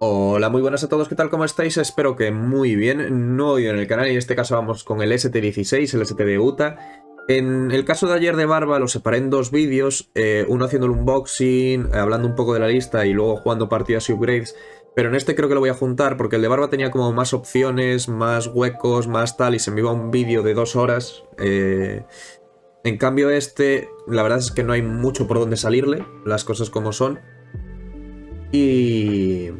Hola, muy buenas a todos, ¿qué tal? ¿Cómo estáis? Espero que muy bien. No hoy en el canal y en este caso vamos con el ST16, el ST de Uta. En el caso de ayer de Barba lo separé en dos vídeos, uno haciendo el unboxing, hablando un poco de la lista y luego jugando partidas y upgrades, pero en este creo que lo voy a juntar porque el de Barba tenía como más opciones, más huecos, más tal, y se me iba un vídeo de 2 horas. En cambio este, la verdad es que no hay mucho por donde salirle, las cosas como son. Y...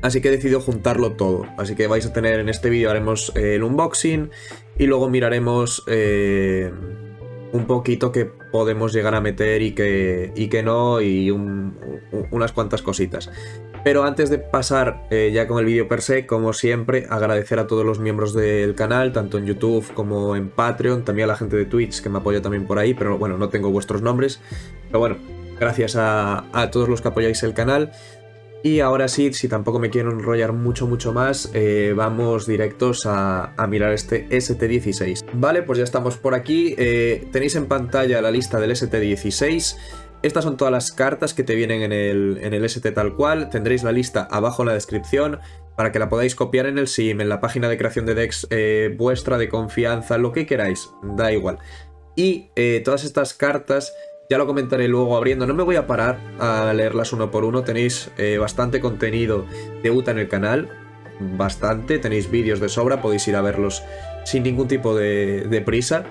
así que he decidido juntarlo todo, así que vais a tener en este vídeo, haremos el unboxing y luego miraremos un poquito que podemos llegar a meter y que no, y unas cuantas cositas. Pero antes de pasar ya con el vídeo per se, como siempre, agradecer a todos los miembros del canal, tanto en YouTube como en Patreon, también a la gente de Twitch que me apoya también por ahí, pero bueno, no tengo vuestros nombres, pero bueno, gracias a todos los que apoyáis el canal. Y ahora sí, si tampoco me quiero enrollar mucho más, vamos directos a mirar este ST16. Vale, pues ya estamos por aquí. Tenéis en pantalla la lista del ST16. Estas son todas las cartas que te vienen en el ST tal cual. Tendréis la lista abajo en la descripción para que la podáis copiar en el sim, en la página de creación de decks vuestra, de confianza, lo que queráis, da igual. Y todas estas cartas... ya lo comentaré luego abriendo, no me voy a parar a leerlas uno por uno, tenéis bastante contenido de Uta en el canal, bastante, tenéis vídeos de sobra, podéis ir a verlos sin ningún tipo de prisa.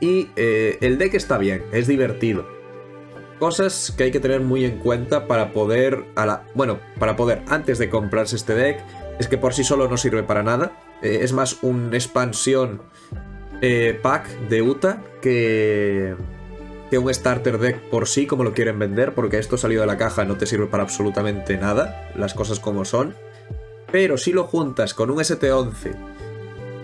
Y el deck está bien, es divertido. Cosas que hay que tener muy en cuenta para poder, antes de comprarse este deck, es que por sí solo no sirve para nada, es más una expansión pack de Uta que un starter deck por sí, como lo quieren vender, porque esto salido de la caja no te sirve para absolutamente nada, las cosas como son. Pero si lo juntas con un ST11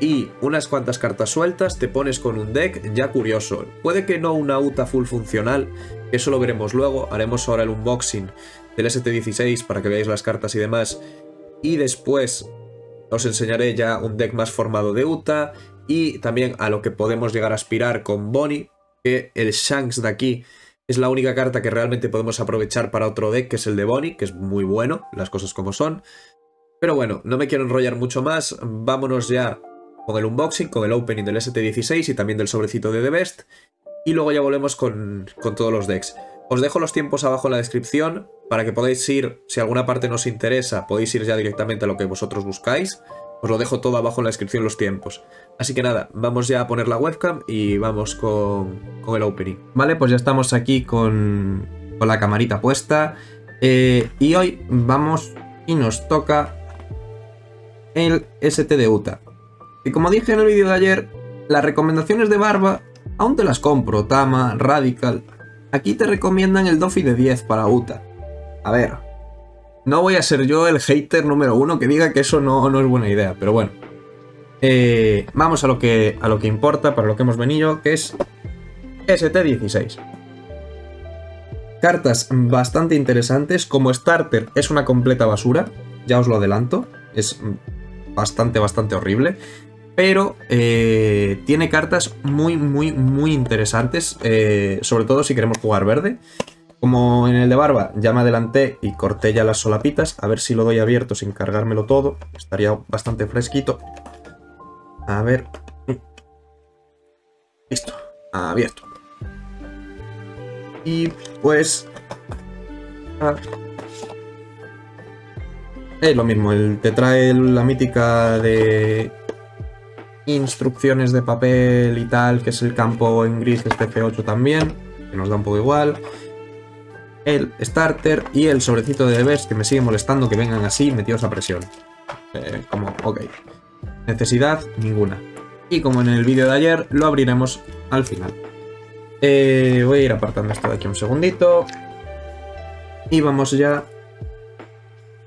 y unas cuantas cartas sueltas, te pones con un deck ya curioso. Puede que no una Uta full funcional, eso lo veremos luego, haremos ahora el unboxing del ST16 para que veáis las cartas y demás, y después os enseñaré ya un deck más formado de Uta, y también a lo que podemos llegar a aspirar con Bonney, que el Shanks de aquí es la única carta que realmente podemos aprovechar para otro deck, que es el de Bonney, que es muy bueno, las cosas como son. Pero bueno, no me quiero enrollar mucho más, vámonos ya con el unboxing, con el opening del ST16 y también del sobrecito de The Best, y luego ya volvemos con todos los decks. Os dejo los tiempos abajo en la descripción para que podáis ir, si alguna parte no os interesa, podéis ir ya directamente a lo que vosotros buscáis. Os lo dejo todo abajo en la descripción los tiempos. Así que nada, vamos ya a poner la webcam y vamos con el opening. Vale, pues ya estamos aquí con la camarita puesta. Y hoy vamos y nos toca el ST de Uta. Y como dije en el vídeo de ayer, las recomendaciones de Barba aún te las compro. Tama, Radical. Aquí te recomiendan el Doffy de 10 para Uta. A ver... no voy a ser yo el hater número uno que diga que eso no es buena idea, pero bueno. Vamos a lo que importa, para lo que hemos venido, que es ST16. Cartas bastante interesantes. Como starter es una completa basura, ya os lo adelanto. Es bastante horrible. Pero tiene cartas muy interesantes, sobre todo si queremos jugar verde. Como en el de Barba, ya me adelanté y corté ya las solapitas. A ver si lo doy abierto sin cargármelo todo. Estaría bastante fresquito. A ver. Listo. Abierto. Y pues... es lo mismo. Te trae la mítica de... instrucciones de papel y tal, que es el campo en gris de este F8 también, que nos da un poco igual. El starter y el sobrecito de deberes, que me sigue molestando que vengan así metidos a presión. Como, ok. Necesidad ninguna. Y como en el vídeo de ayer, lo abriremos al final. Voy a ir apartando esto de aquí un segundito. Y vamos ya.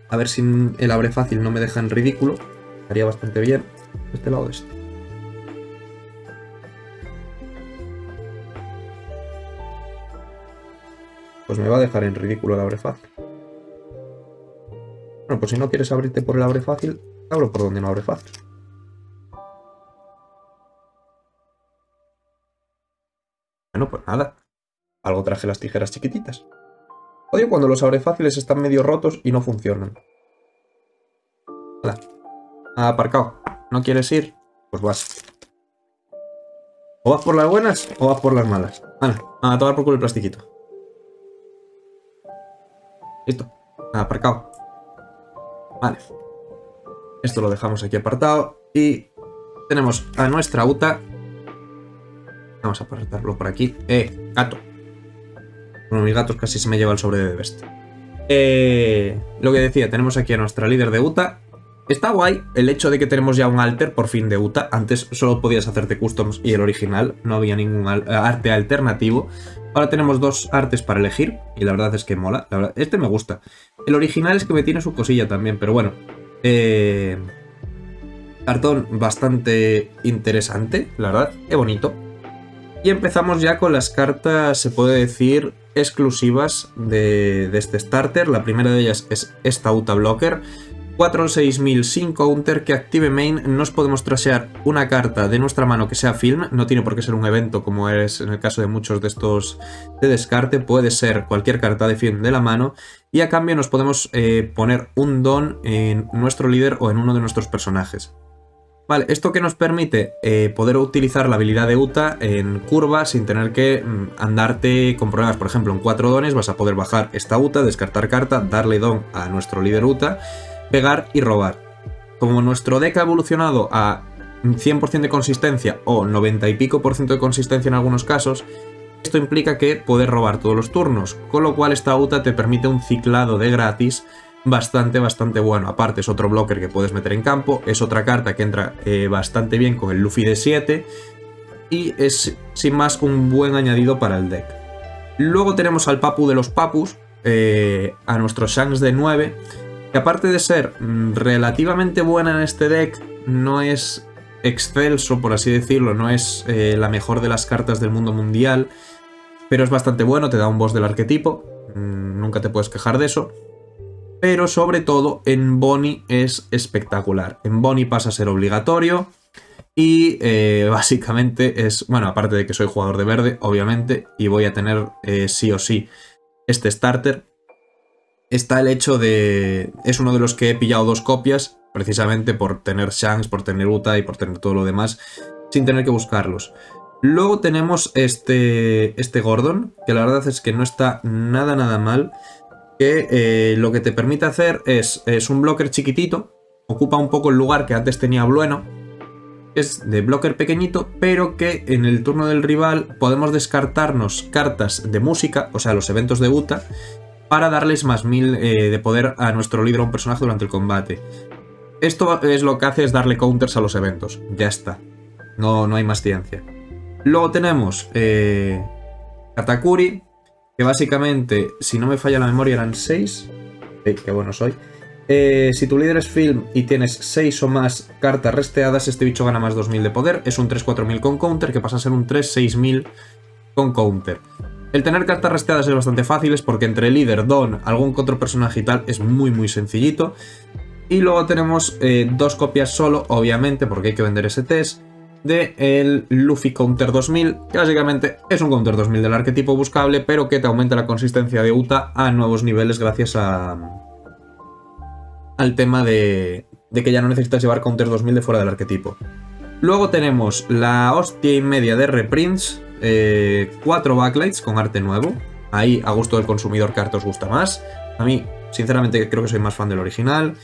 A ver si el abre fácil no me deja en ridículo. Estaría bastante bien. De este lado de este. Pues me va a dejar en ridículo el abre fácil. Bueno, pues si no quieres abrirte por el abre fácil, abro por donde no abre fácil. Bueno, pues nada. Algo traje las tijeras chiquititas. Odio cuando los abre fáciles están medio rotos y no funcionan. Hola. Aparcado. ¿No quieres ir? Pues vas. O vas por las buenas o vas por las malas. Ana, a tomar por culo el plastiquito. Listo. Aparcado. Vale. Esto lo dejamos aquí apartado. Y tenemos a nuestra Uta. Vamos a apartarlo por aquí. Gato. Uno de mis gatos casi se me lleva el sobre de The Best. Lo que decía, tenemos aquí a nuestra líder de Uta. Está guay el hecho de que tenemos ya un alter por fin de Uta. Antes solo podías hacerte customs y el original. No había ningún arte alternativo. Ahora tenemos dos artes para elegir. Y la verdad es que mola. La verdad, este me gusta. El original es que me tiene su cosilla también. Pero bueno. Cartón bastante interesante. La verdad. Qué bonito. Y empezamos ya con las cartas, se puede decir, exclusivas de este starter. La primera de ellas es esta Uta Blocker. 4, 6000, 5 counter, que active main. Nos podemos trasear una carta de nuestra mano que sea film. No tiene por qué ser un evento como es en el caso de muchos de estos de descarte. Puede ser cualquier carta de film de la mano. Y a cambio nos podemos poner un don en nuestro líder o en uno de nuestros personajes. Vale, esto que nos permite poder utilizar la habilidad de Uta en curva sin tener que andarte con problemas. Por ejemplo, en 4 dones vas a poder bajar esta Uta, descartar carta, darle don a nuestro líder Uta, pegar y robar. Como nuestro deck ha evolucionado a 100% de consistencia o 90 y pico por ciento de consistencia en algunos casos, esto implica que poder robar todos los turnos, con lo cual esta Uta te permite un ciclado de gratis bastante bueno. Aparte es otro blocker que puedes meter en campo, es otra carta que entra bastante bien con el Luffy de 7 y es sin más un buen añadido para el deck. Luego tenemos al Papu de los Papus, a nuestro Shanks de 9, que aparte de ser relativamente buena en este deck, no es excelso, por así decirlo, no es la mejor de las cartas del mundo mundial, pero es bastante bueno, te da un boss del arquetipo, nunca te puedes quejar de eso. Pero sobre todo en Bonney es espectacular. En Bonney pasa a ser obligatorio y básicamente es... Bueno, aparte de que soy jugador de verde, obviamente, y voy a tener sí o sí este starter, está el hecho de... Es uno de los que he pillado 2 copias, precisamente por tener Shanks, por tener Uta y por tener todo lo demás, sin tener que buscarlos. Luego tenemos este Gordon, que la verdad es que no está nada mal. Que lo que te permite hacer es un blocker chiquitito, ocupa un poco el lugar que antes tenía Blueno, es de blocker pequeñito, pero que en el turno del rival podemos descartarnos cartas de música, o sea, los eventos de Uta, para darles más 1000 de poder a nuestro líder o un personaje durante el combate. Esto es lo que hace, es darle counters a los eventos, ya está, no hay más ciencia. Luego tenemos Katakuri, que básicamente, si no me falla la memoria, eran 6. Qué bueno soy. Si tu líder es film y tienes 6 o más cartas resteadas, este bicho gana más 2000 de poder. Es un 3-4000 con counter, que pasa a ser un 3-6000 con counter. El tener cartas resteadas es bastante fácil, es porque entre líder, don, algún otro personaje y tal, es muy sencillito. Y luego tenemos 2 copias solo, obviamente, porque hay que vender ese test, de el Luffy Counter 2000, que básicamente es un Counter 2000 del arquetipo buscable, pero que te aumenta la consistencia de Uta a nuevos niveles gracias al tema de que ya no necesitas llevar Counter 2000 de fuera del arquetipo. Luego tenemos la hostia y media de reprints, 4 Backlights con arte nuevo, ahí a gusto del consumidor que arte os gusta más, a mí sinceramente creo que soy más fan del original,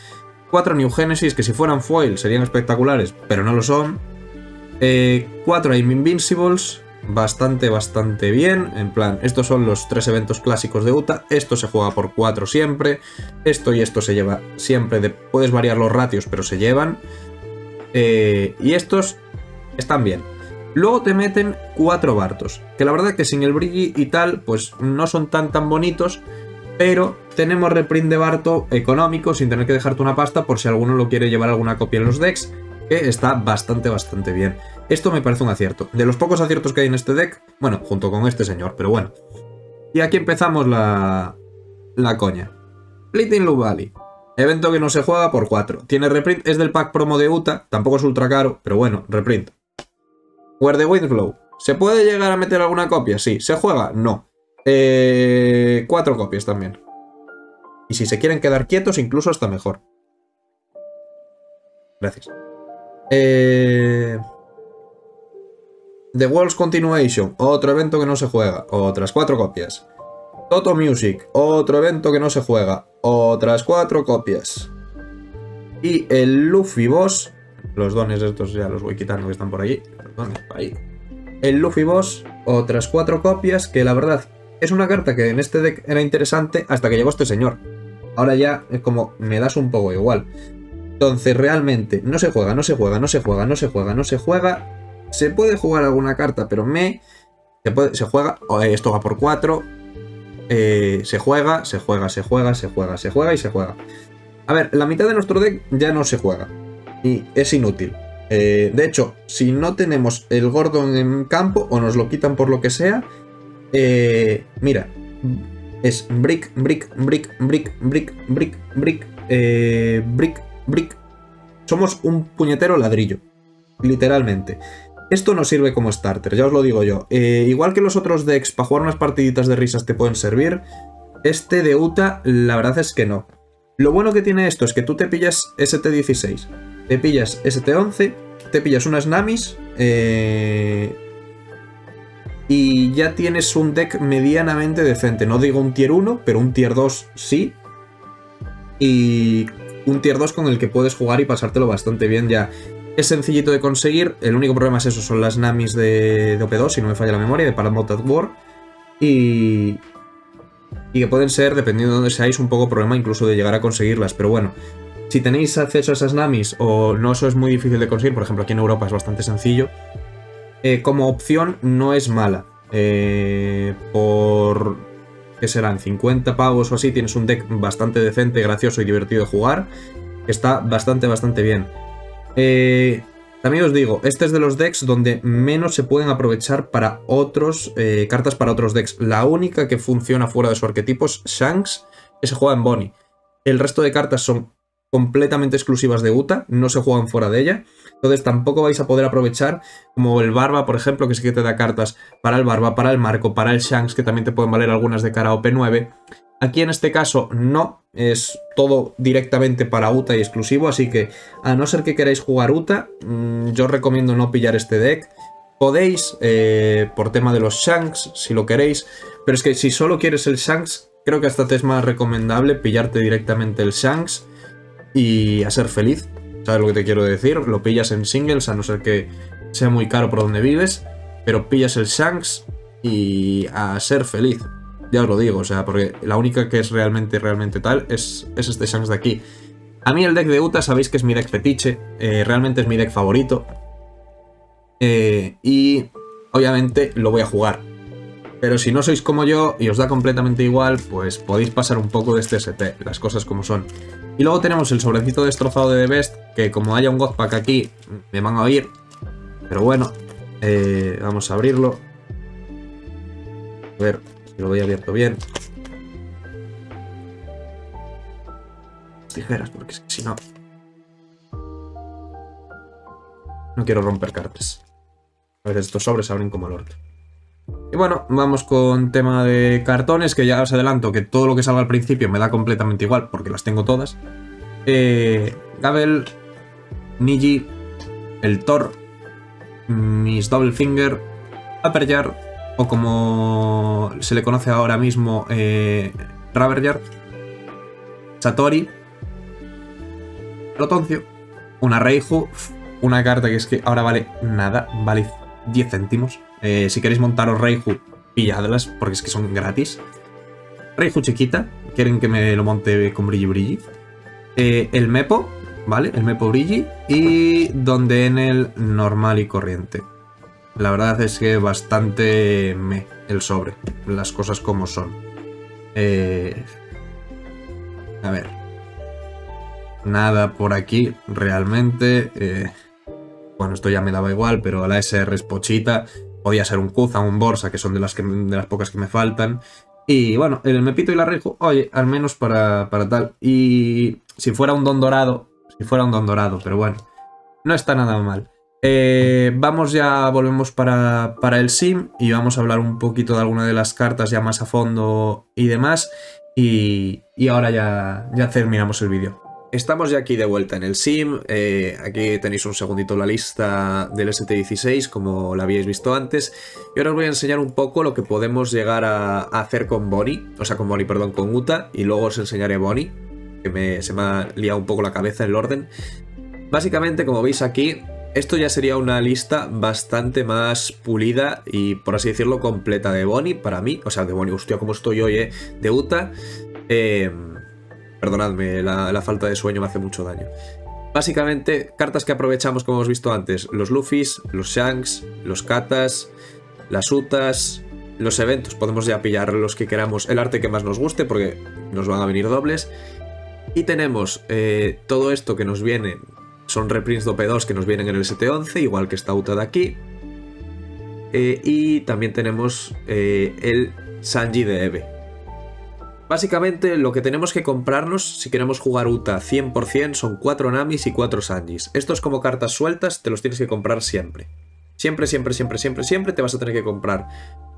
4 New Genesis, que si fueran foil serían espectaculares, pero no lo son, 4 Invincibles, bastante bien, en plan, estos son los 3 eventos clásicos de Uta, esto se juega por 4 siempre, esto y esto se lleva siempre, puedes variar los ratios pero se llevan, y estos están bien. Luego te meten 4 Bartos, que la verdad que sin el brilli y tal, pues no son tan bonitos, pero tenemos reprint de Barto económico sin tener que dejarte una pasta por si alguno lo quiere llevar alguna copia en los decks, que está bastante bien. Esto me parece un acierto. De los pocos aciertos que hay en este deck, bueno, junto con este señor, pero bueno. Y aquí empezamos la coña. Splitting Love Valley. Evento que no se juega por 4. Tiene reprint, es del pack promo de Uta, tampoco es ultra caro, pero bueno, reprint. Where the Wind Blow. ¿Se puede llegar a meter alguna copia? Sí. ¿Se juega? No. 4 copias también. Y si se quieren quedar quietos, incluso hasta mejor. Gracias. The World's Continuation, otro evento que no se juega, otras 4 copias. Toto Music, otro evento que no se juega, otras 4 copias. Y el Luffy Boss, los dones estos ya los voy quitando que están por allí. Ahí. El Luffy Boss, otras 4 copias, que la verdad es una carta que en este deck era interesante hasta que llegó este señor. Ahora ya es como me das un poco igual. Entonces realmente no se juega, no se juega, no se juega, no se juega, no se juega. Se puede jugar alguna carta, pero se juega, esto va por 4. Se juega, se juega, se juega, se juega, se juega y se juega. A ver, la mitad de nuestro deck ya no se juega. Y es inútil. De hecho, si no tenemos el Gordon en campo o nos lo quitan por lo que sea, mira, es brick, brick, brick, brick, brick, brick, brick, brick, brick. Somos un puñetero ladrillo, literalmente. Esto no sirve como starter, ya os lo digo yo. Igual que los otros decks, para jugar unas partiditas de risas te pueden servir. Este de Uta, la verdad es que no. Lo bueno que tiene esto es que tú te pillas ST16, te pillas ST11, te pillas unas Namis, y ya tienes un deck medianamente decente. No digo un tier 1, pero un tier 2 sí. Y un tier 2 con el que puedes jugar y pasártelo bastante bien ya. Es sencillito de conseguir, el único problema es eso, son las Namis de OP2, si no me falla la memoria, de Paramount at War. Y que pueden ser, dependiendo de dónde seáis, un poco problema incluso de llegar a conseguirlas. Pero bueno, si tenéis acceso a esas Namis o no, eso es muy difícil de conseguir. Por ejemplo, aquí en Europa es bastante sencillo. Como opción no es mala. Por... ¿qué serán? 50 pavos o así, tienes un deck bastante decente, gracioso y divertido de jugar. Está bastante, bastante bien. También os digo, este es de los decks donde menos se pueden aprovechar para otros cartas para otros decks. La única que funciona fuera de su arquetipo es Shanks, que se juega en Bonney. El resto de cartas son completamente exclusivas de Uta, no se juegan fuera de ella. Entonces tampoco vais a poder aprovechar, como el Barba, por ejemplo, que sí que te da cartas para el Barba, para el Marco, para el Shanks, que también te pueden valer algunas de cara a OP9. Aquí en este caso no, es todo directamente para Uta y exclusivo, así que a no ser que queráis jugar Uta, yo recomiendo no pillar este deck. Podéis, por tema de los Shanks, si lo queréis, pero es que si solo quieres el Shanks, creo que hasta te es más recomendable pillarte directamente el Shanks y a ser feliz, ¿sabes lo que te quiero decir? Lo pillas en singles, a no ser que sea muy caro por donde vives, pero pillas el Shanks y a ser feliz. Ya os lo digo, o sea, porque la única que es realmente, realmente tal es este Shanks de aquí. A mí el deck de Uta sabéis que es mi deck fetiche, realmente es mi deck favorito. Y obviamente lo voy a jugar. Pero si no sois como yo y os da completamente igual, pues podéis pasar un poco de este ST, las cosas como son. Y luego tenemos el sobrecito destrozado de The Best, que como haya un God Pack aquí, me van a oír. Pero bueno, vamos a abrirlo. A ver... lo voy abierto bien. Tijeras, porque es que si no... no quiero romper cartas. A veces estos sobres abren como el orto. Y bueno, vamos con tema de cartones, que ya os adelanto que todo lo que salga al principio me da completamente igual, porque las tengo todas. Gabel, Niji, el Thor, Miss Double Finger, Upper Yard, o como se le conoce ahora mismo, Rubber Yard, Satori, Rotoncio, una Reiju, una carta que es que ahora vale nada, vale 10 céntimos. Si queréis montaros Reiju, pilladlas, porque es que son gratis. Reiju chiquita, quieren que me lo monte con brilli brilli. El Mepo, ¿vale? El Mepo brilli, y donde en el normal y corriente. La verdad es que bastante me el sobre, las cosas como son. A ver. Nada por aquí, realmente. Bueno, esto ya me daba igual, pero la SR es pochita. Podía ser un Kuza, un Borsa, que son de las pocas que me faltan. Y bueno, el Mepito y la Reiju, oye, al menos para tal. Y si fuera un don dorado, si fuera un don dorado, pero bueno, no está nada mal. Vamos ya, volvemos para el sim y vamos a hablar un poquito de alguna de las cartas ya más a fondo y demás, y ahora ya terminamos el vídeo. estamos ya aquí de vuelta en el sim. Aquí tenéis un segundito la lista del ST16 como la habíais visto antes. Y ahora os voy a enseñar un poco lo que podemos llegar a hacer con Bonney. O sea, con Uta. Y luego os enseñaré Bonney, que se me ha liado un poco la cabeza el orden. Básicamente, como veis aquí, esto ya sería una lista bastante más pulida y, por así decirlo, completa de Bonney para mí. O sea, de Bonney, hostia, como estoy hoy, de Uta. Perdonadme, la falta de sueño me hace mucho daño. Básicamente, cartas que aprovechamos, como hemos visto antes, los Luffys, los Shanks, los Katas, las Utas, los eventos. Podemos ya pillar los que queramos, el arte que más nos guste, porque nos van a venir dobles. Y tenemos todo esto que nos viene... Son reprints de OP2 que nos vienen en el ST11, igual que esta Uta de aquí. Y también tenemos el Sanji de Eve. Básicamente lo que tenemos que comprarnos si queremos jugar Uta 100% son 4 Namis y 4 Sanjis. Estos como cartas sueltas te los tienes que comprar siempre. Siempre te vas a tener que comprar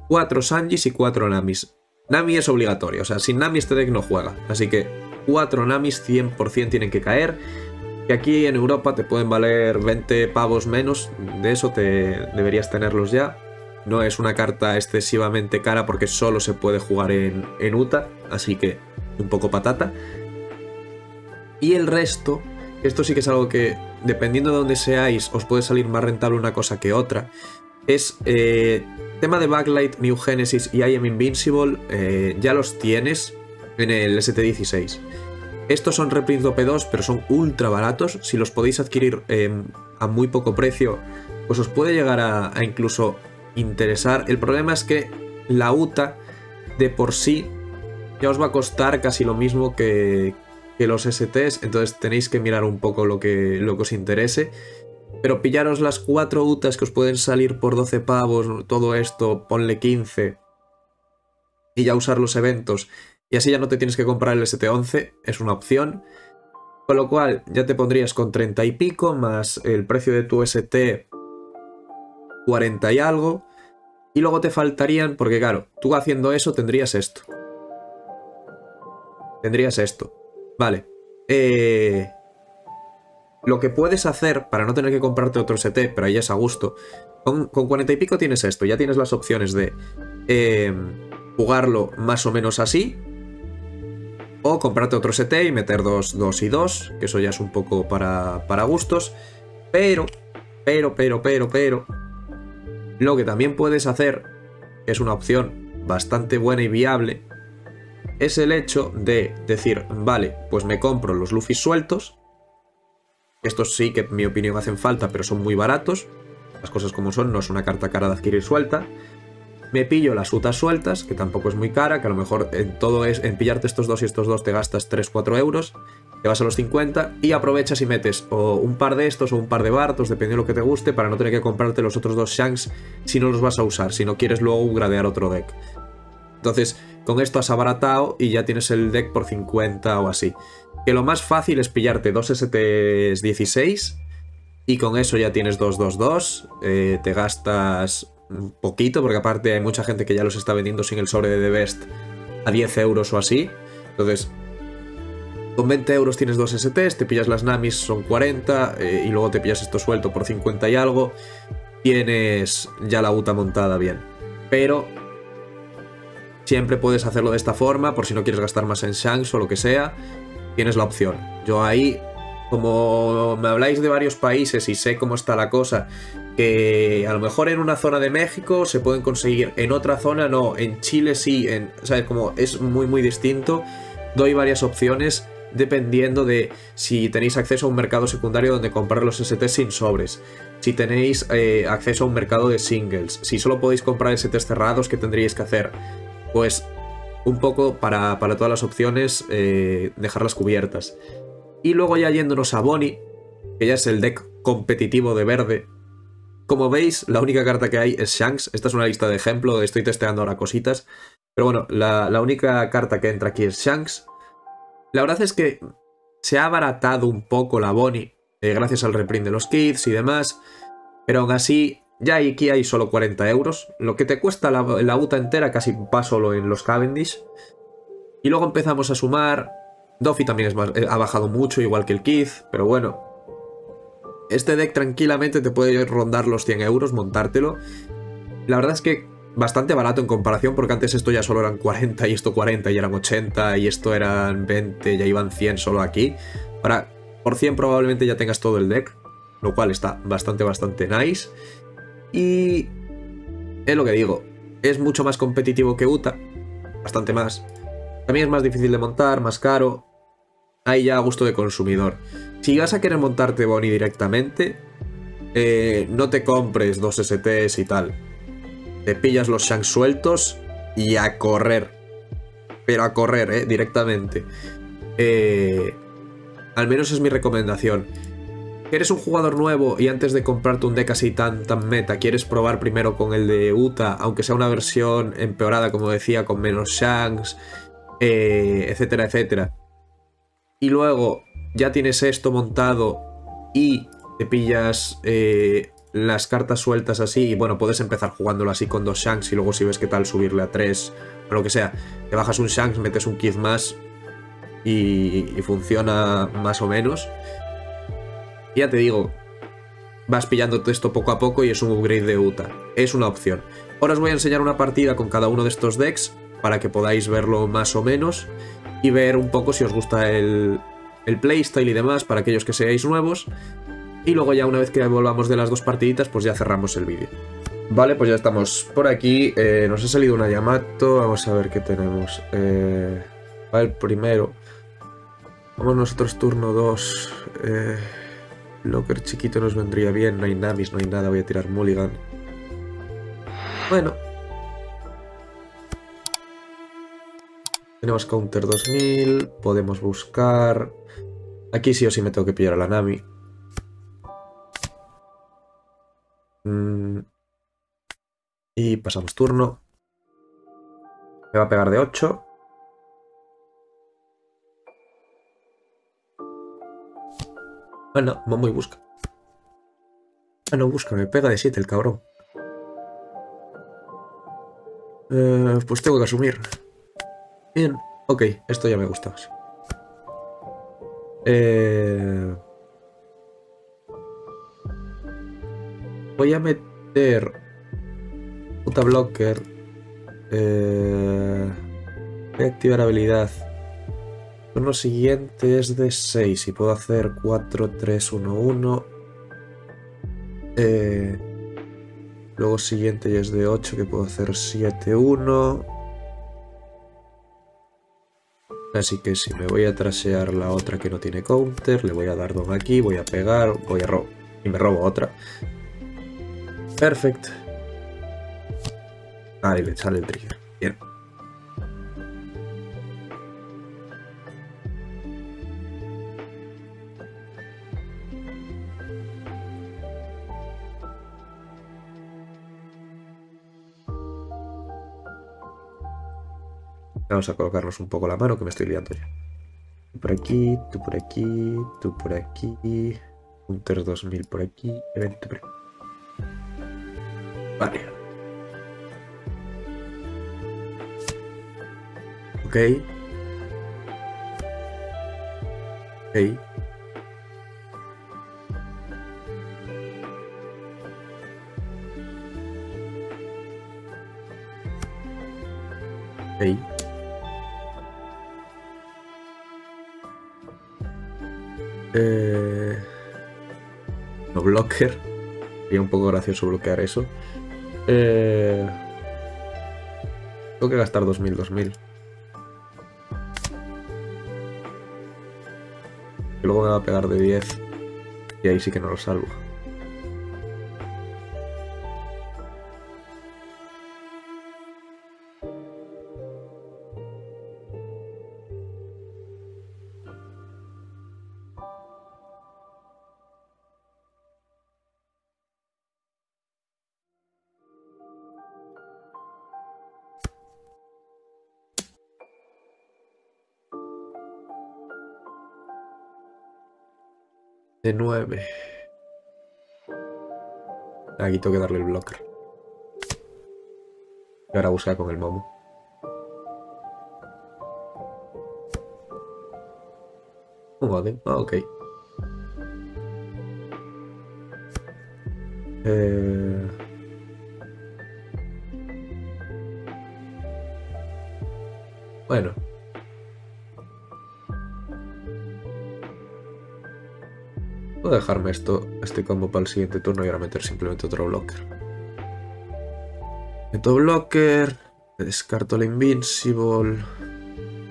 4 Sanjis y 4 Namis. Nami es obligatorio, o sea, sin Nami este deck no juega. Así que 4 Namis 100% tienen que caer. Que aquí en Europa te pueden valer 20 pavos menos, de eso deberías tenerlos ya. No es una carta excesivamente cara porque solo se puede jugar en Uta, así que un poco patata. Y el resto, esto sí que es algo que, dependiendo de dónde seáis, os puede salir más rentable una cosa que otra. Es tema de Backlight, New Genesis y I Am Invincible, ya los tienes en el ST16. Estos son reprints de OP2, pero son ultra baratos. Si los podéis adquirir a muy poco precio, pues os puede llegar a incluso interesar. El problema es que la Uta de por sí ya os va a costar casi lo mismo que los STs. Entonces tenéis que mirar un poco lo que os interese. Pero pillaros las 4 Utas que os pueden salir por 12 pavos, todo esto, ponle 15. Y ya usar los eventos. Y así ya no te tienes que comprar el ST11, es una opción. Con lo cual ya te pondrías con 30 y pico, más el precio de tu ST 40 y algo. Y luego te faltarían, porque claro, tú haciendo eso tendrías esto. Vale. Lo que puedes hacer para no tener que comprarte otro ST, pero ahí ya es a gusto. Con 40 y pico tienes esto, ya tienes las opciones de jugarlo más o menos así. O comprarte otro ST y meter 2, 2 y 2, que eso ya es un poco para gustos. Pero lo que también puedes hacer, que es una opción bastante buena y viable, es el hecho de decir, vale, pues me compro los Luffy sueltos. Estos sí que en mi opinión hacen falta, pero son muy baratos. Las cosas como son, no es una carta cara de adquirir suelta. Me pillo las Utas sueltas, que tampoco es muy cara, que a lo mejor en pillarte estos dos y estos dos te gastas 3-4 euros, te vas a los 50 y aprovechas y metes o un par de estos o un par de Bartos, dependiendo de lo que te guste, para no tener que comprarte los otros dos Shanks si no los vas a usar, si no quieres luego gradear otro deck. Entonces, con esto has abaratado y ya tienes el deck por 50 o así. Que lo más fácil es pillarte dos ST16 y con eso ya tienes 2-2-2, te gastas... un poquito, porque aparte hay mucha gente que ya los está vendiendo sin el sobre de The Best a 10 euros o así. Entonces, con 20 euros tienes 2 STs, te pillas las Namis, son 40, y luego te pillas esto suelto por 50 y algo. Tienes ya la Uta montada bien. Pero siempre puedes hacerlo de esta forma, por si no quieres gastar más en Shanks o lo que sea, tienes la opción. Yo ahí, como me habláis de varios países y sé cómo está la cosa... que a lo mejor en una zona de México se pueden conseguir, en otra zona no, en Chile sí, ¿sabes? Como es muy distinto, doy varias opciones dependiendo de si tenéis acceso a un mercado secundario donde comprar los ST sin sobres, si tenéis acceso a un mercado de singles, si solo podéis comprar STs cerrados, ¿qué tendríais que hacer? Pues un poco para todas las opciones dejarlas cubiertas. Y luego ya yéndonos a Bonney, que ya es el deck competitivo de verde. Como veis, la única carta que hay es Shanks. Esta es una lista de ejemplo, estoy testeando ahora cositas. Pero bueno, la única carta que entra aquí es Shanks. La verdad es que se ha abaratado un poco la Bonney, gracias al reprint de los Kids y demás. Pero aún así, ya aquí hay solo 40 euros. Lo que te cuesta la Uta entera casi va solo en los Cavendish. Y luego empezamos a sumar Doffy también es más, ha bajado mucho, igual que el Kid, pero bueno. Este deck tranquilamente te puede rondar los 100 euros, montártelo. La verdad es que bastante barato en comparación, porque antes esto ya solo eran 40 y esto 40 y eran 80 y esto eran 20, ya iban 100 solo aquí. Ahora, por 100 probablemente ya tengas todo el deck, lo cual está bastante nice. Y es lo que digo, es mucho más competitivo que Uta, bastante más. También es más difícil de montar, más caro, ahí ya a gusto de consumidor. Si vas a querer montarte Bonney directamente, no te compres dos STs y tal. Te pillas los Shanks sueltos y a correr. Pero a correr, directamente. Al menos es mi recomendación. ¿Eres un jugador nuevo y antes de comprarte un deck así tan meta, quieres probar primero con el de Uta, aunque sea una versión empeorada, como decía, con menos Shanks, etcétera, etcétera? Y luego ya tienes esto montado y te pillas... las cartas sueltas así, y bueno, puedes empezar jugándolo así con dos Shanks y luego si ves qué tal subirle a 3 o lo que sea. Te bajas un Shanks, metes un Kid más y funciona más o menos. Y ya te digo, vas pillándote esto poco a poco y es un upgrade de Uta. Es una opción. Ahora os voy a enseñar una partida con cada uno de estos decks para que podáis verlo más o menos y ver un poco si os gusta el playstyle y demás para aquellos que seáis nuevos. Y luego ya una vez que volvamos de las dos partiditas, pues ya cerramos el vídeo. Vale, pues ya estamos por aquí. Nos ha salido una Yamato. Vamos a ver qué tenemos. Va el primero. Vamos nosotros turno 2. Locker chiquito nos vendría bien. No hay Namis, no hay nada. Voy a tirar Mulligan. Bueno. Tenemos Counter 2000. Podemos buscar. Aquí sí o sí me tengo que pillar a la Nami. Y pasamos turno. Me va a pegar de 8. Bueno, Momo y busca. Ah, no busca, me pega de 7 el cabrón. Pues tengo que asumir. Bien, ok, esto ya me gusta más. Voy a meter Uta Blocker. Voy a activar habilidad. Turno siguiente es de 6 y puedo hacer 4, 3, 1, 1. Luego siguiente ya es de 8 que puedo hacer 7, 1. Así que si me voy a trasear la otra que no tiene counter, le voy a dar don aquí, voy a pegar, voy a robar y me robo otra. Perfecto. Ahí le sale el trigger. Bien. Vamos a colocarnos un poco la mano que me estoy liando ya. Tú por aquí, tú por aquí, tú por aquí. Hunters 2000 por aquí, evento por aquí. Vale. Ok. Ok. Ok. No blocker. Sería un poco gracioso bloquear eso. Tengo que gastar 2000. Y luego me va a pegar de 10. Y ahí sí que no lo salvo. De 9. Aquí tengo que darle el blocker. Y ahora busca con el Momo. Vale, ok. Bueno. Voy a dejarme esto, este combo para el siguiente turno y ahora meter simplemente otro blocker. Meto blocker, descarto el Invincible.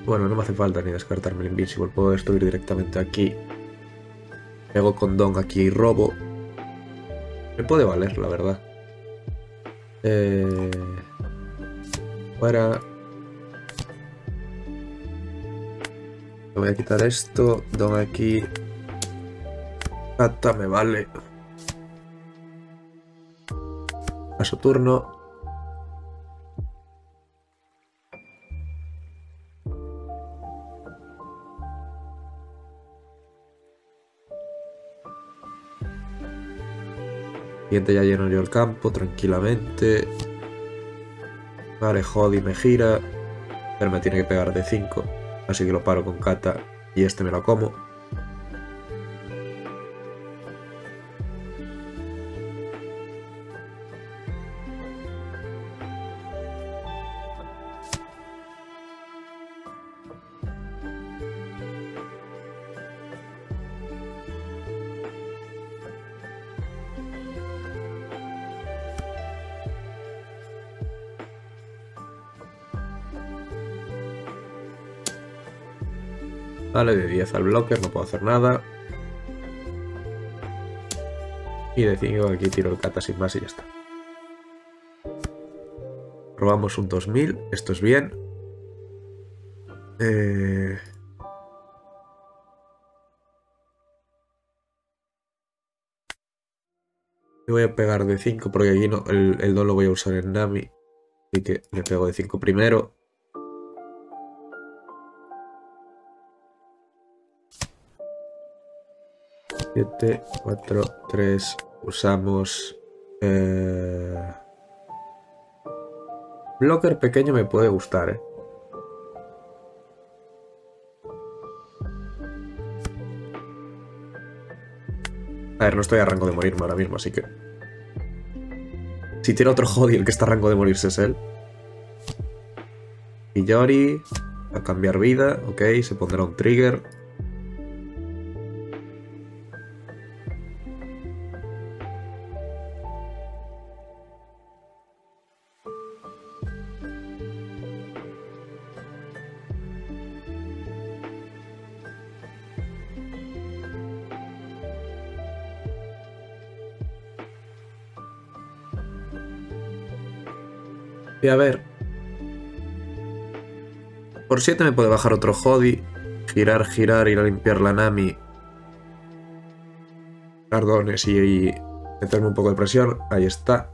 Bueno, no me hace falta ni descartarme el Invincible, puedo destruir directamente aquí. Me hago condón aquí y robo. Me puede valer, la verdad. Fuera. Me voy a quitar esto, don aquí. Cata me vale. Paso turno. Siguiente ya lleno yo el campo tranquilamente. Vale, Jody me gira. Pero me tiene que pegar de 5. Así que lo paro con Kata y este me lo como. Vale, de 10 al blocker, no puedo hacer nada. Y de 5 aquí tiro el Kata sin más y ya está. Robamos un 2000, esto es bien. Le voy a pegar de 5 porque aquí no, el don lo voy a usar en Nami. Así que le pego de 5 primero. Siete, 4, 3, usamos... Blocker pequeño me puede gustar, ¿eh? A ver, no estoy a rango de morirme ahora mismo, así que... Si tiene otro Jody, el que está a rango de morirse es él. Y Yori, a cambiar vida, ok, se pondrá un trigger. A ver, por 7 me puede bajar otro Jody, girar, girar, ir a limpiar la Nami, cardones y meterme un poco de presión. Ahí está.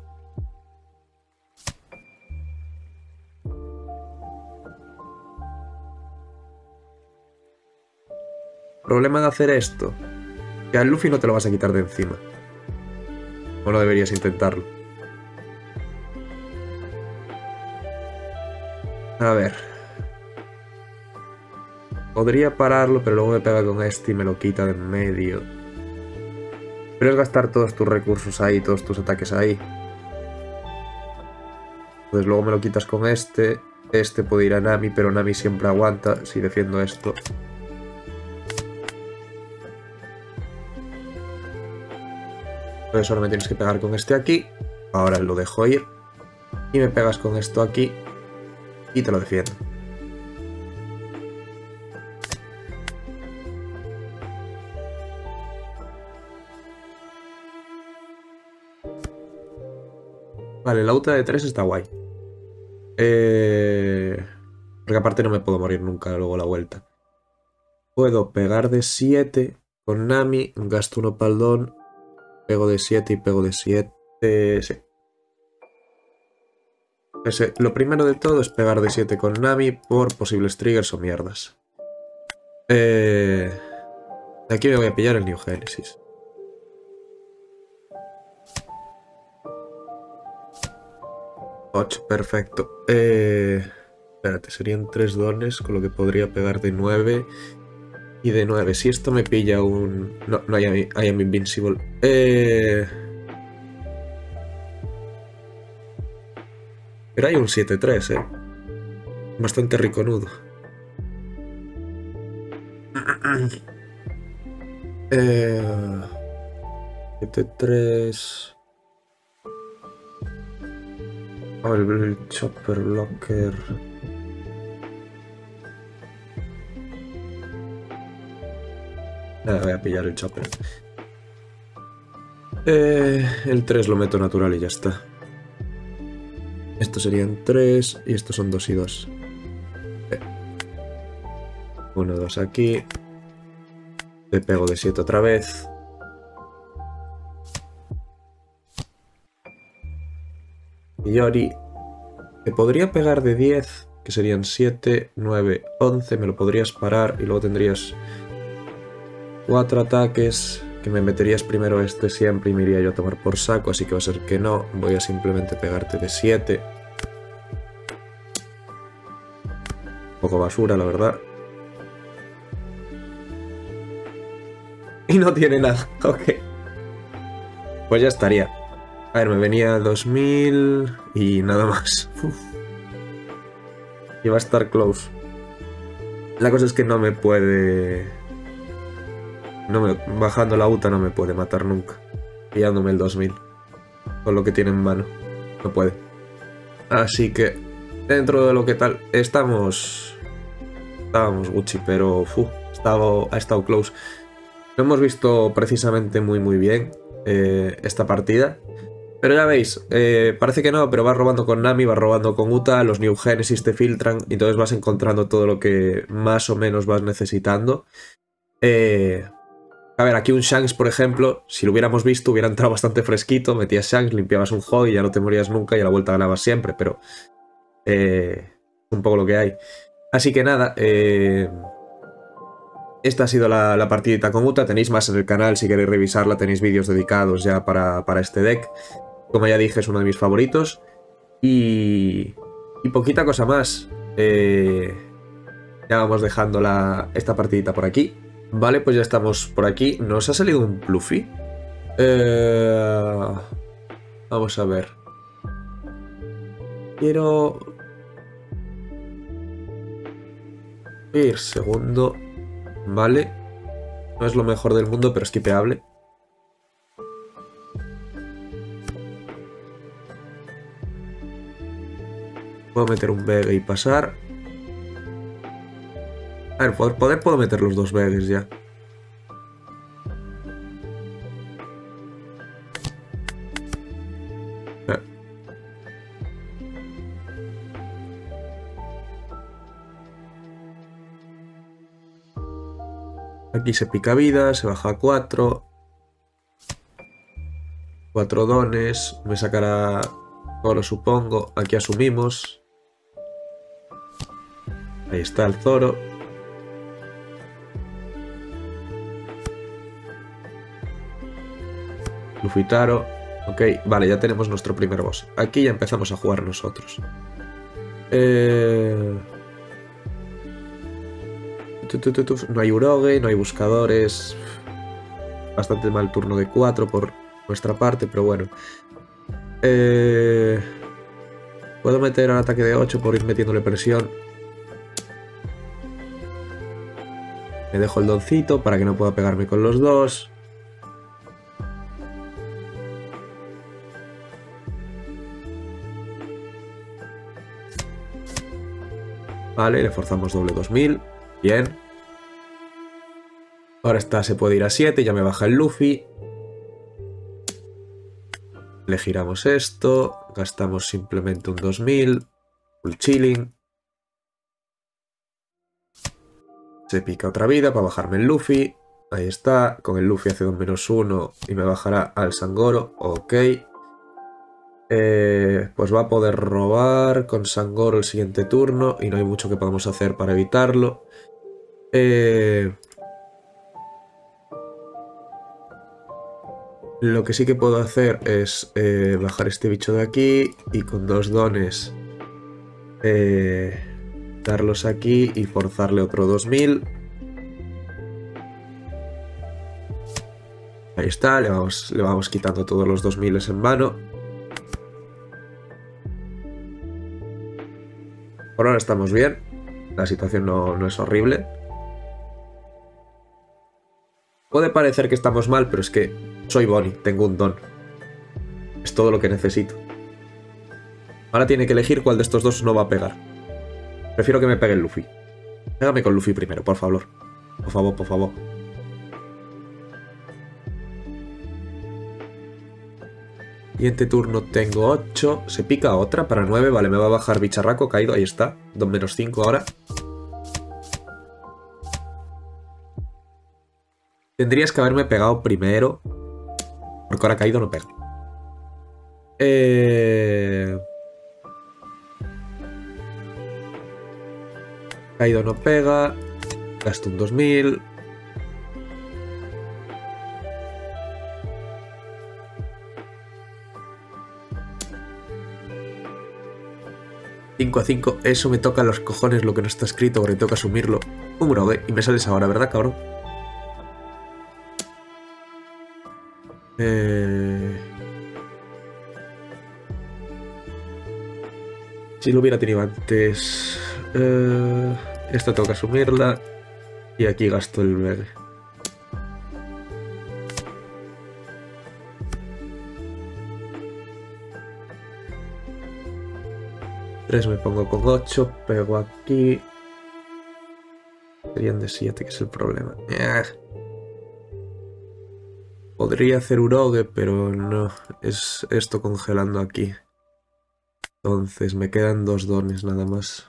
Problema de hacer esto, que al Luffy no te lo vas a quitar de encima, o no deberías intentarlo. A ver. Podría pararlo, pero luego me pega con este y me lo quita de en medio. Pero es gastar todos tus recursos ahí, todos tus ataques ahí. Entonces luego me lo quitas con este. Este puede ir a Nami, pero Nami siempre aguanta si defiendo esto. Entonces ahora me tienes que pegar con este aquí. Ahora lo dejo ir. Y me pegas con esto aquí. Y te lo defiendo. Vale, la Uta de 3 está guay. Porque aparte no me puedo morir nunca luego la vuelta. Puedo pegar de 7 con Nami, gasto uno paldón, pego de 7 y pego de 7... Sí. Lo primero de todo es pegar de 7 con Nami por posibles triggers o mierdas. De aquí me voy a pillar el New Genesis. Ocho, perfecto. Espérate, serían 3 dones, con lo que podría pegar de 9. Y de 9, si esto me pilla un... No, no hay Invincible. Pero hay un 7-3, Bastante riconudo. El Chopper Blocker. Nada, voy a pillar el Chopper. El 3 lo meto natural y ya está. Estos serían 3 y estos son 2 y 2. 1, 2 aquí. Le pego de 7 otra vez. Y Yori, te podría pegar de 10, que serían 7, 9, 11, me lo podrías parar y luego tendrías 4 ataques, que me meterías primero este siempre y me iría yo a tomar por saco, así que va a ser que no, voy a simplemente pegarte de 7. Un poco basura, la verdad. Y no tiene nada, ok. Pues ya estaría. A ver, me venía 2000 y nada más. Uf. Y va a estar close. La cosa es que no me puede... Bajando la Uta no me puede matar nunca. Pillándome el 2000. Con lo que tiene en mano. No puede. Así que, dentro de lo que tal, estábamos Gucci, pero ha estado close. No hemos visto precisamente muy bien esta partida. Pero ya veis, parece que no, pero vas robando con Nami, vas robando con Uta, los New Genesis te filtran y entonces vas encontrando todo lo que más o menos vas necesitando. A ver, aquí un Shanks, por ejemplo, si lo hubiéramos visto hubiera entrado bastante fresquito, metías Shanks, limpiabas un hog y ya no te morías nunca y a la vuelta ganabas siempre, pero un poco lo que hay. Así que nada, esta ha sido la partidita con Uta, tenéis más en el canal si queréis revisarla, tenéis vídeos dedicados ya para este deck. Como ya dije, es uno de mis favoritos. Y poquita cosa más. Ya vamos dejando esta partidita por aquí. Vale, pues ya estamos por aquí. ¿Nos ha salido un Luffy? Vamos a ver. Quiero ir segundo. Vale. No es lo mejor del mundo, pero es skipeable. Puedo meter un Vega y pasar. A ver, puedo meter los dos Vegas ya. Aquí se pica vida, se baja a 4. 4 dones. Me sacará Zoro, supongo. Aquí asumimos. Ahí está el Zoro. Lufitaro. Ok, vale, ya tenemos nuestro primer boss. Aquí ya empezamos a jugar nosotros. No hay Uroge, no hay buscadores. Bastante mal turno de 4 por nuestra parte, pero bueno. Puedo meter al ataque de 8 por ir metiéndole presión. Me dejo el doncito para que no pueda pegarme con los dos. Vale, le forzamos doble 2000. Bien. Ahora se puede ir a 7, ya me baja el Luffy. Le giramos esto, gastamos simplemente un 2000, full chilling. Se pica otra vida para bajarme el Luffy. Ahí está, con el Luffy hace un -1 y me bajará al Sangoro. Ok. Pues va a poder robar con Sangoro el siguiente turno y no hay mucho que podamos hacer para evitarlo. Lo que sí que puedo hacer es bajar este bicho de aquí y con dos dones darlos aquí y forzarle otro 2000. Ahí está, le vamos quitando todos los 2000 en mano. Por ahora estamos bien. La situación no es horrible. Puede parecer que estamos mal, pero es que soy Bonney, tengo un don. Es todo lo que necesito. Ahora tiene que elegir cuál de estos dos no va a pegar. Prefiero que me pegue el Luffy. Pégame con Luffy primero, por favor. Por favor, por favor. Siguiente turno tengo 8. Se pica otra para 9. Vale, me va a bajar bicharraco. Kaido, ahí está. 2 menos 5 ahora. Tendrías que haberme pegado primero. Porque ahora Kaido no pega. Kaido no pega. Gasto un 2000. a 5, eso me toca los cojones lo que no está escrito, porque tengo que asumirlo. Un brogue, y me sales ahora, ¿verdad, cabrón? Si lo hubiera tenido antes... Esta tengo que asumirla. Y aquí gasto el brogue. Me pongo con 8, pego aquí. Serían de 7, que es el problema. Podría hacer Uroge, pero no. Es esto congelando aquí. Entonces me quedan 2 dones nada más.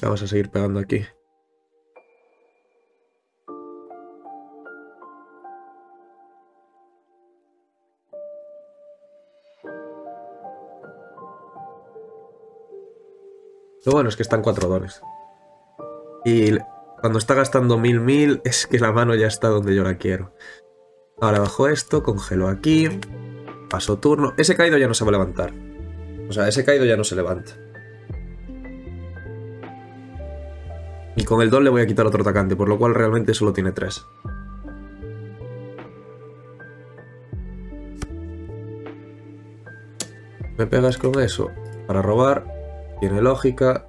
Vamos a seguir pegando aquí. Lo bueno es que están 4 dones. Y cuando está gastando 1000 es que la mano ya está donde yo la quiero. Ahora bajo esto, congelo aquí. Paso turno. Ese Kaido ya no se va a levantar. O sea, ese Kaido ya no se levanta. Y con el don le voy a quitar otro atacante, por lo cual realmente solo tiene 3. ¿Me pegas con eso? Para robar... Tiene lógica.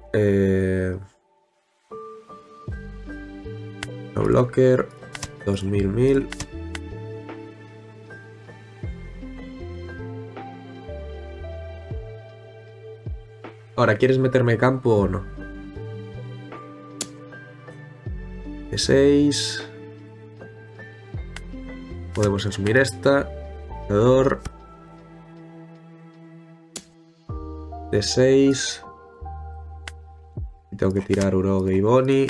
No blocker. 2000. Ahora, ¿quieres meterme campo o no? E6. Podemos asumir esta. Cazador. E6. Tengo que tirar Uroge y Bonney.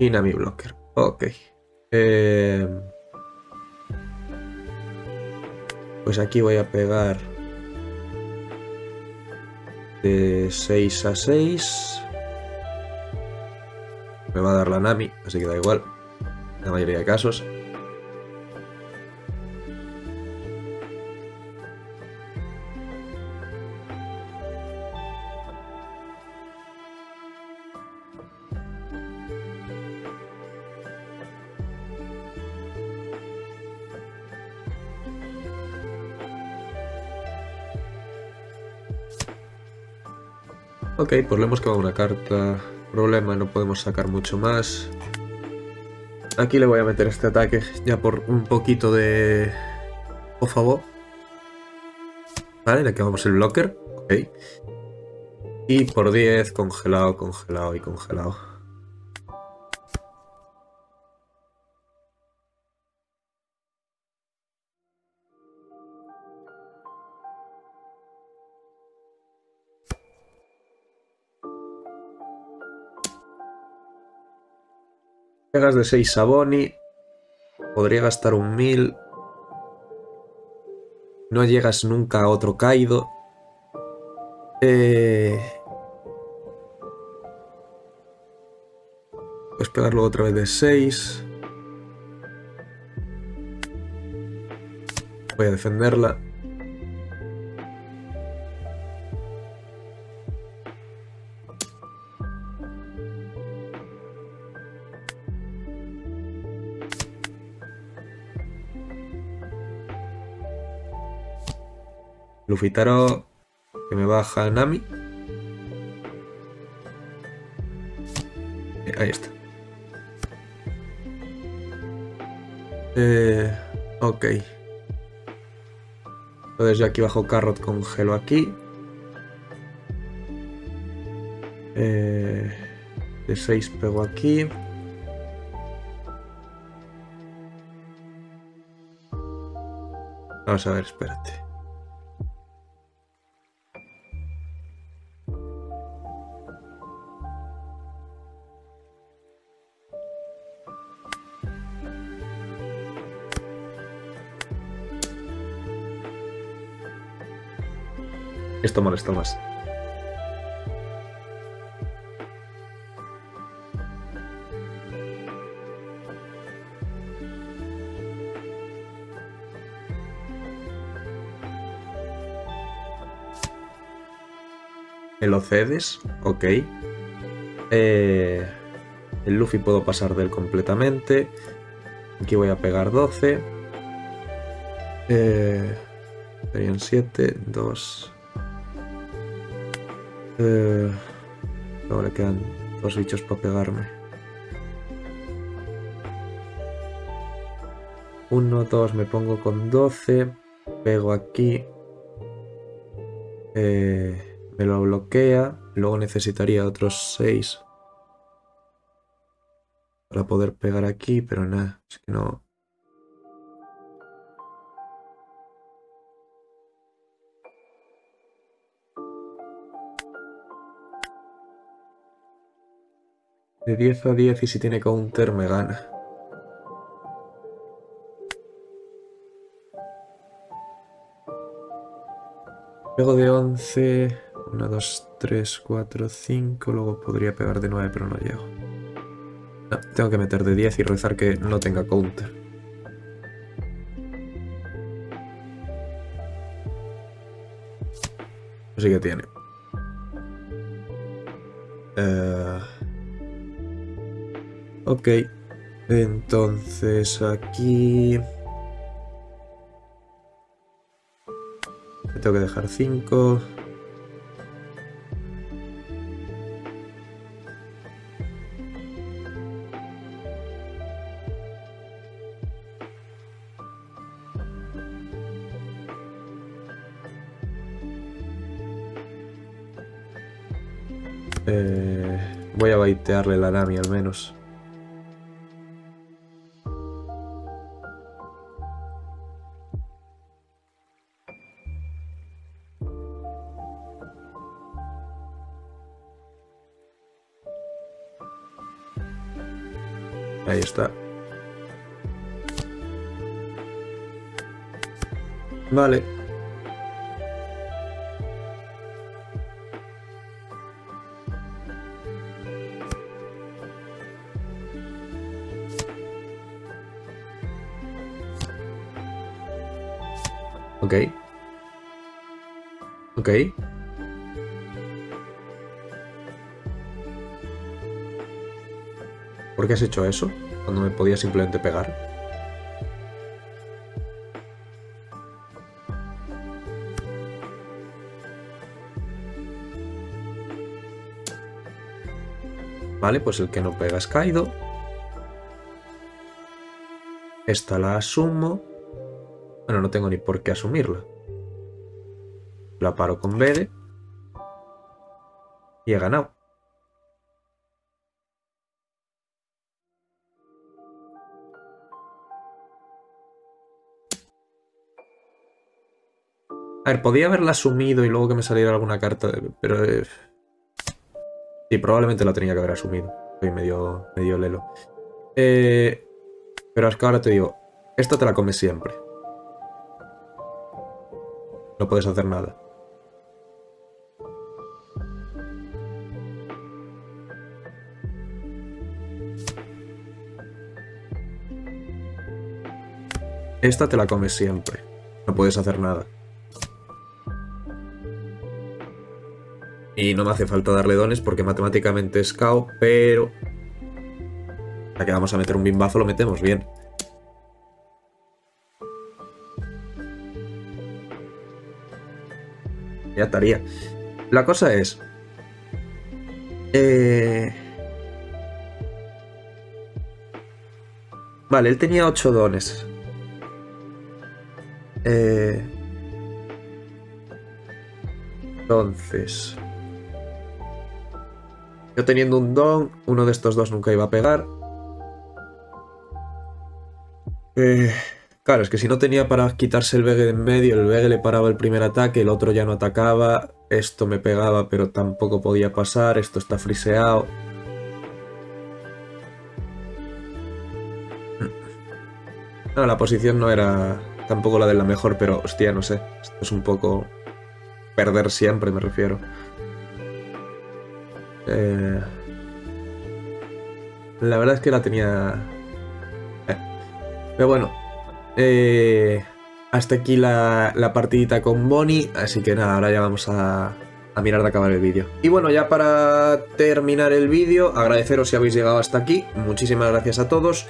Y Nami blocker. Ok. Pues aquí voy a pegar de 6 a 6. Me va a dar la Nami, así que da igual. En la mayoría de casos. Ok, pues le hemos quedado una carta. Problema, no podemos sacar mucho más. Aquí le voy a meter este ataque, ya por un poquito de... Por favor. Vale, le acabamos el blocker. Ok. Y por 10, congelado, congelado y congelado. Pegas de 6 a Bonney. Podría gastar un 1000. No llegas nunca a otro Kaido. Puedes pegarlo otra vez de 6. Voy a defenderla. Lufitaro, que me baja Nami. Ahí está. Ok. Entonces yo aquí bajo Carrot, congelo aquí. De 6 pego aquí. Vamos a ver, espérate. Esto molesta más. ¿Me lo cedes? Ok. El Luffy puedo pasar de él completamente. Aquí voy a pegar 12. Serían 7, 2. Luego le quedan dos bichos para pegarme. 1, 2, me pongo con 12. Pego aquí. Me lo bloquea, luego necesitaría otros 6 para poder pegar aquí, pero nada, es que no. De 10 a 10 y si tiene counter me gana. Pego de 11. 1, 2, 3, 4, 5. Luego podría pegar de 9, pero no llego. No, tengo que meter de 10 y rezar que no tenga counter. Así que tiene. Ok. Entonces aquí... Me tengo que dejar 5... voy a baitearle la Nami al menos. Ahí está. Vale. Ok. Ok. ¿Por qué has hecho eso? Cuando me podía simplemente pegar. Vale, pues el que no pega es Kaido. Esta la asumo. Bueno, no tengo ni por qué asumirla. La paro con BD. Y he ganado. A ver, podía haberla asumido y luego que me saliera alguna carta, pero... Sí, probablemente la tenía que haber asumido. Soy medio lelo. Pero es que ahora te digo, esta te la comes siempre. No puedes hacer nada. Esta te la comes siempre. No puedes hacer nada. Y no me hace falta darle dones porque matemáticamente es KO, pero... Ya que vamos a meter un bimbazo, lo metemos bien. pirataría. La cosa es... Vale, él tenía 8 dones. Entonces... Yo teniendo un don, uno de estos dos nunca iba a pegar. Claro, es que si no tenía para quitarse el Vege de en medio, el Vege le paraba el primer ataque, el otro ya no atacaba, esto me pegaba pero tampoco podía pasar, esto está friseado. No, la posición no era tampoco la de la mejor, pero hostia, no sé, esto es un poco perder siempre, me refiero. La verdad es que la tenía... Pero bueno, hasta aquí la partidita con Bonney, así que nada, ahora ya vamos a mirar de acabar el vídeo. Y bueno, ya para terminar el vídeo, agradeceros si habéis llegado hasta aquí, muchísimas gracias a todos.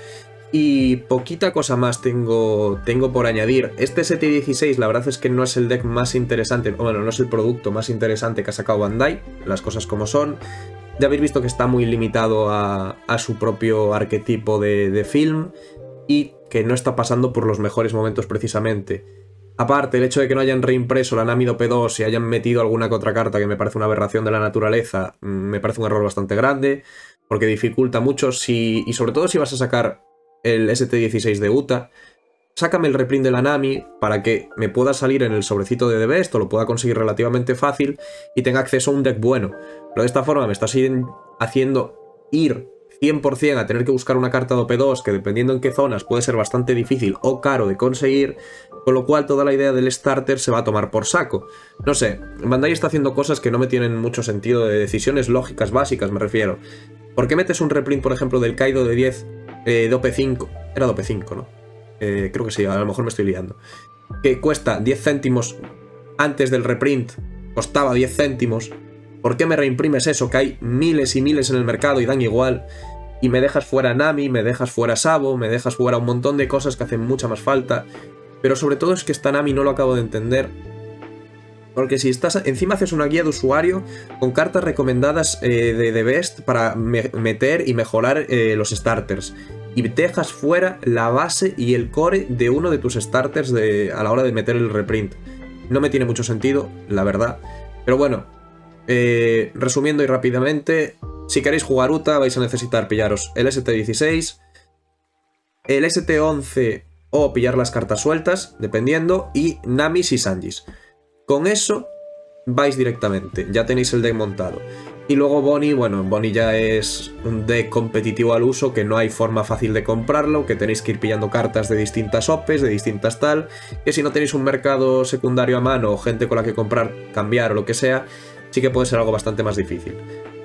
Y poquita cosa más tengo por añadir. Este ST16 la verdad es que no es el deck más interesante, bueno, no es el producto más interesante que ha sacado Bandai, las cosas como son. Ya habéis visto que está muy limitado a su propio arquetipo de film y que no está pasando por los mejores momentos precisamente. Aparte, el hecho de que no hayan reimpreso la Nami de OP2 y hayan metido alguna que otra carta que me parece una aberración de la naturaleza, me parece un error bastante grande, porque dificulta mucho si, y sobre todo si vas a sacar el ST16 de Uta, sácame el reprint de la Nami para que me pueda salir en el sobrecito de The Best, o lo pueda conseguir relativamente fácil y tenga acceso a un deck bueno. Pero de esta forma me estás haciendo ir 100% a tener que buscar una carta de OP2 que, dependiendo en qué zonas, puede ser bastante difícil o caro de conseguir, con lo cual toda la idea del starter se va a tomar por saco. No sé, Bandai está haciendo cosas que no me tienen mucho sentido, de decisiones lógicas básicas me refiero. ¿Por qué metes un reprint, por ejemplo, del Kaido de 10 de OP5? Era de OP5, ¿no? Creo que sí, a lo mejor me estoy liando. Que cuesta 10 céntimos antes del reprint, costaba 10 céntimos. ¿Por qué me reimprimes eso? Que hay miles y miles en el mercado y dan igual. Y me dejas fuera Nami, me dejas fuera Sabo, me dejas fuera un montón de cosas que hacen mucha más falta. Pero sobre todo es que esta Nami no lo acabo de entender. Porque si estás... Encima haces una guía de usuario con cartas recomendadas de The Best para meter y mejorar los starters. Y dejas fuera la base y el core de uno de tus starters a la hora de meter el reprint. No me tiene mucho sentido, la verdad. Pero bueno... resumiendo y rápidamente, si queréis jugar Uta vais a necesitar pillaros el ST16, el ST11 o pillar las cartas sueltas, dependiendo, y Namis y Sanjis. Con eso vais directamente, ya tenéis el deck montado. Y luego Bonney, bueno, Bonney ya es un deck competitivo al uso, que no hay forma fácil de comprarlo, que tenéis que ir pillando cartas de distintas OPs, de distintas tal, que si no tenéis un mercado secundario a mano o gente con la que comprar, cambiar o lo que sea, sí que puede ser algo bastante más difícil.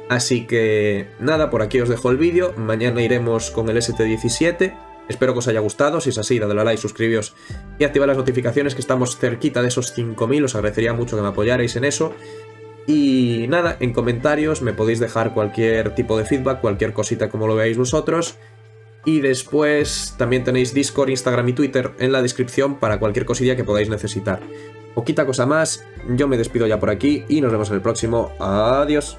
Así que nada, por aquí os dejo el vídeo. Mañana iremos con el ST17. Espero que os haya gustado. Si es así, dadle a like, suscribíos y activad las notificaciones, que estamos cerquita de esos 5.000. Os agradecería mucho que me apoyarais en eso. Y nada, en comentarios me podéis dejar cualquier tipo de feedback, cualquier cosita como lo veáis vosotros. Y después también tenéis Discord, Instagram y Twitter en la descripción para cualquier cosilla que podáis necesitar. Poquita cosa más, yo me despido ya por aquí y nos vemos en el próximo. Adiós.